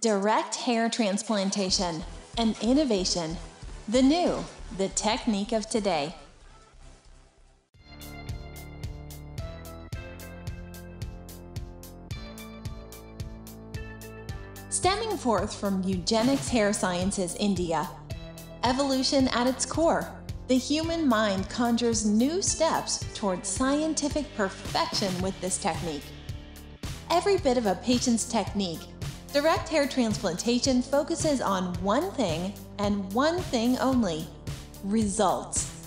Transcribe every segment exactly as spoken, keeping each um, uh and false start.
Direct hair transplantation, an innovation, the new, the technique of today. Stemming forth from Eugenix Hair Sciences India, evolution at its core, the human mind conjures new steps towards scientific perfection with this technique. Every bit of a patient's technique, direct hair transplantation focuses on one thing and one thing only: results.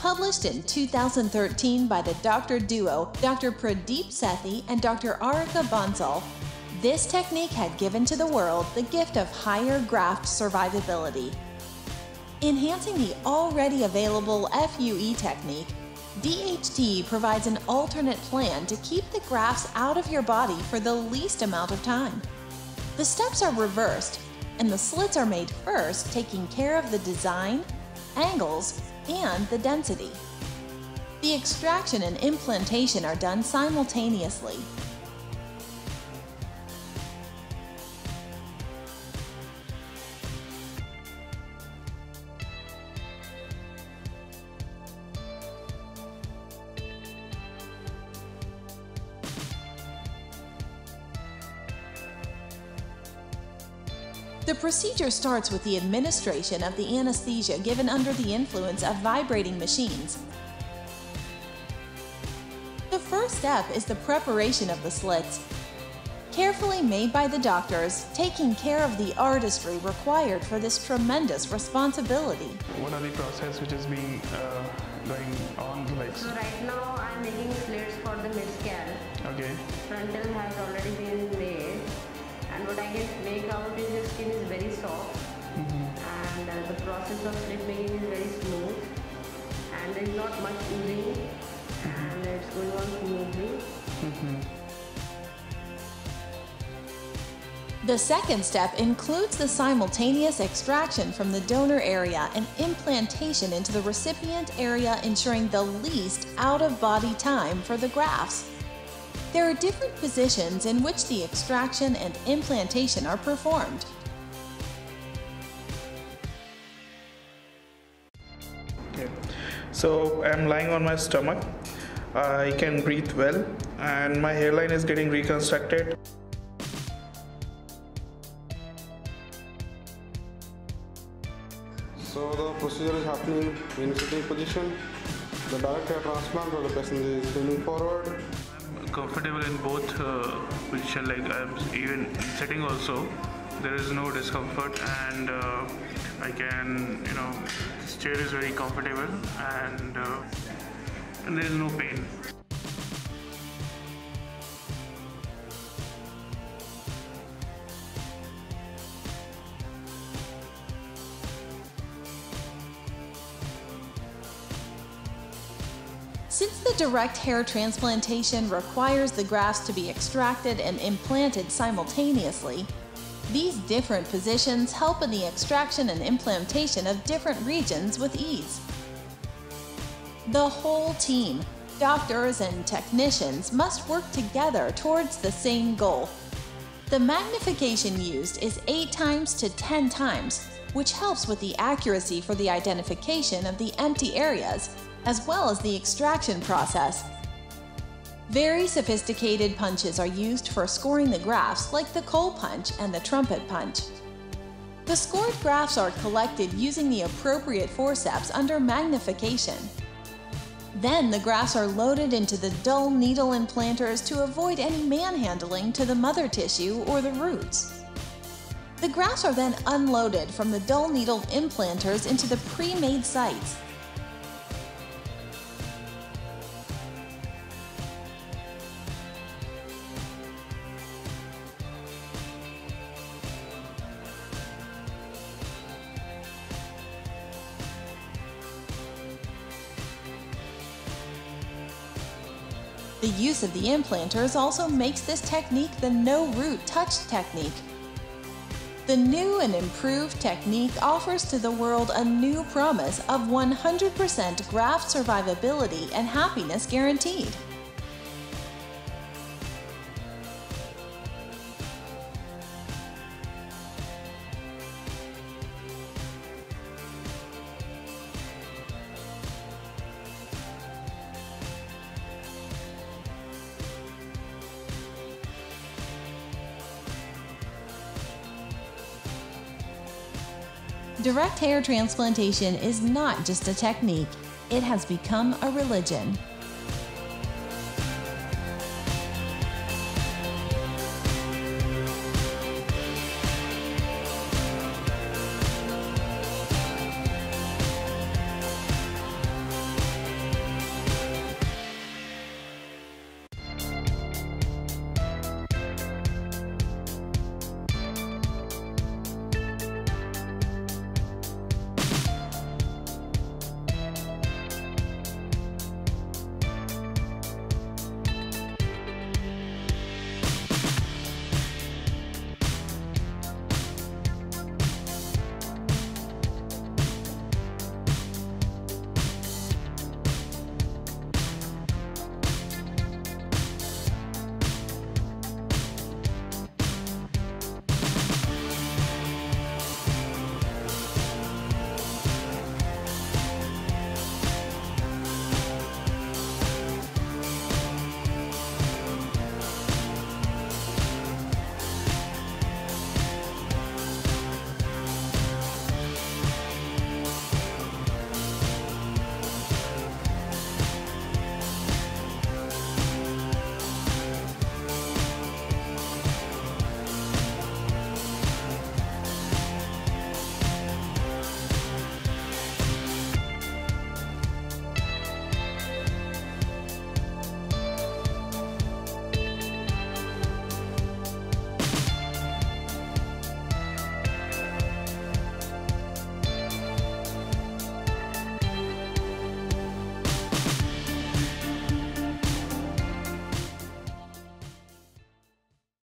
Published in two thousand thirteen by the doctor duo Doctor Pradeep Sethi and Doctor Arika Bansal, this technique had given to the world the gift of higher graft survivability. Enhancing the already available F U E technique, D H T provides an alternate plan to keep the grafts out of your body for the least amount of time. The steps are reversed, and the slits are made first, taking care of the design, angles, and the density. The extraction and implantation are done simultaneously. The procedure starts with the administration of the anesthesia given under the influence of vibrating machines. The first step is the preparation of the slits, carefully made by the doctors, taking care of the artistry required for this tremendous responsibility. What are the process which is being uh, going on? Like... So right now I'm making slits for the mid-scalp. Okay. Frontal has already been made. And what I can make out is the skin is very soft, mm-hmm. and uh, the process of slip making is very smooth, and there is not much oozing, mm-hmm. and it's going on smoothly. Mm-hmm. The second step includes the simultaneous extraction from the donor area and implantation into the recipient area, ensuring the least out-of-body time for the grafts. There are different positions in which the extraction and implantation are performed. Okay. So I'm lying on my stomach, I can breathe well, and my hairline is getting reconstructed. So the procedure is happening in sitting position. The direct hair transplant where the person is leaning forward. Comfortable in both uh, position, like I'm even sitting also, there is no discomfort, and uh, I can, you know, this chair is very comfortable, and, uh, and there is no pain. Since the direct hair transplantation requires the grafts to be extracted and implanted simultaneously, these different positions help in the extraction and implantation of different regions with ease. The whole team, doctors and technicians, must work together towards the same goal. The magnification used is eight times to ten times, which helps with the accuracy for the identification of the empty areas, as well as the extraction process. Very sophisticated punches are used for scoring the grafts, like the coal punch and the trumpet punch. The scored grafts are collected using the appropriate forceps under magnification. Then the grafts are loaded into the dull needle implanters to avoid any manhandling to the mother tissue or the roots. The grafts are then unloaded from the dull needle implanters into the pre-made sites. The use of the implanters also makes this technique the no-root-touch technique. The new and improved technique offers to the world a new promise of one hundred percent graft survivability and happiness guaranteed. Direct hair transplantation is not just a technique, it has become a religion.